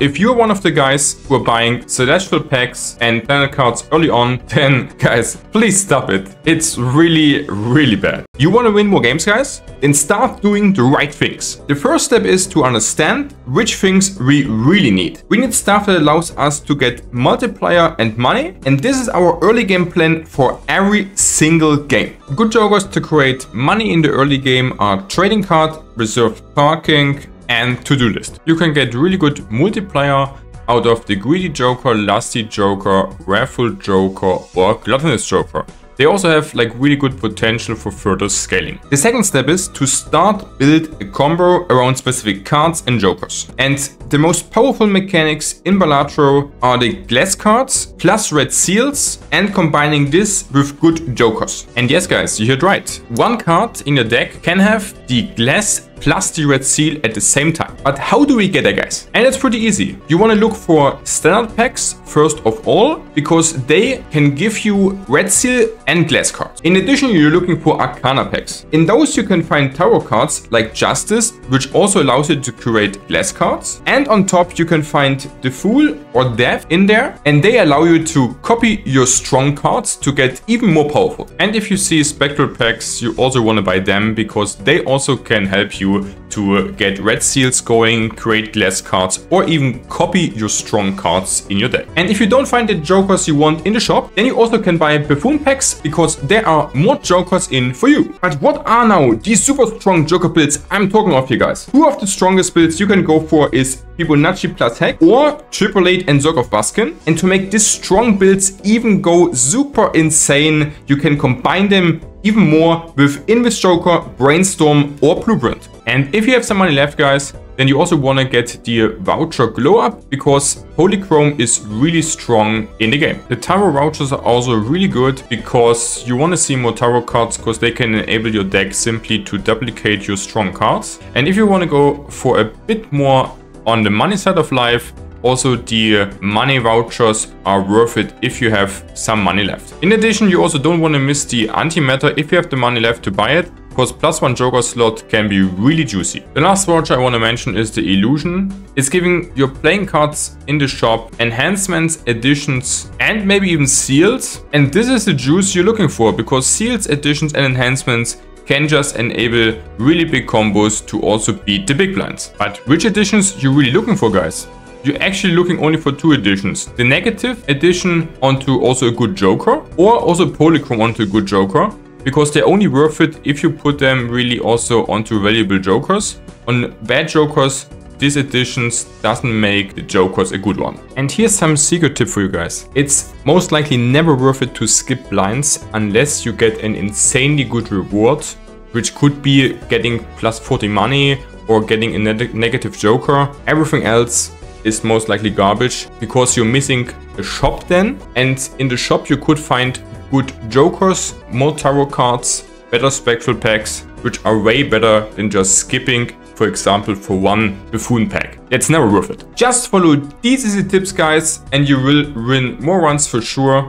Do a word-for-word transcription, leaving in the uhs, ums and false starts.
If you're one of the guys who are buying celestial packs and planet cards early on, then guys, please stop it. It's really, really bad. You want to win more games, guys? Then start doing the right things. The first step is to understand which things we really need. We need stuff that allows us to get multiplier and money, and this is our early game plan for every single game. Good jokers to create money in the early game are trading card, reserved parking, and to-do list. You can get really good multiplier out of the Greedy Joker, Lusty Joker, Wrathful Joker, or Gluttonous Joker. They also have like really good potential for further scaling. The second step is to start build a combo around specific cards and jokers. And the most powerful mechanics in Balatro are the glass cards plus red seals and combining this with good jokers. And yes guys, you heard right. One card in your deck can have the glass plus the red seal at the same time. But how do we get there, guys? And it's pretty easy. You want to look for standard packs first of all, because they can give you red seal and glass cards. In addition, you're looking for arcana packs. In those, you can find tarot cards like Justice, which also allows you to create glass cards. And on top, you can find the Fool or Death in there, and they allow you to copy your strong cards to get even more powerful. And if you see spectral packs, you also want to buy them because they also can help you to get red seals going, create glass cards, or even copy your strong cards in your deck. And if you don't find the jokers you want in the shop, then you also can buy perfume packs because there are more jokers in for you. But what are now these super strong joker builds I'm talking of here, guys? Two of the strongest builds you can go for is Fibonacci plus Hack or Triple eight and Zerg of Baskin. And to make these strong builds even go super insane, you can combine them even more with Invis Joker, Brainstorm, or Blueprint. And if you have some money left, guys, then you also want to get the Voucher Glow Up because Polychrome is really strong in the game. The tarot vouchers are also really good because you want to see more tarot cards because they can enable your deck simply to duplicate your strong cards. And if you want to go for a bit more on the money side of life, also the money vouchers are worth it if you have some money left. In addition, you also don't want to miss the antimatter if you have the money left to buy it, because plus one joker slot can be really juicy. The last voucher I want to mention is the illusion. It's giving your playing cards in the shop enhancements, additions, and maybe even seals. And this is the juice you're looking for, because seals, additions, and enhancements can just enable really big combos to also beat the big blinds. But which additions you really looking for, guys? You're actually looking only for two additions. The negative addition onto also a good joker, or also Polychrome onto a good joker, because they're only worth it if you put them really also onto valuable jokers. On bad jokers, these additions doesn't make the jokers a good one. And here's some secret tip for you guys. It's most likely never worth it to skip blinds unless you get an insanely good reward, which could be getting plus forty money or getting a ne negative joker. Everything else is most likely garbage because you're missing a shop then. And in the shop you could find good jokers, more tarot cards, better spectral packs, which are way better than just skipping, for example, for one buffoon pack. That's never worth it. Just follow these easy tips, guys, and you will win more runs for sure.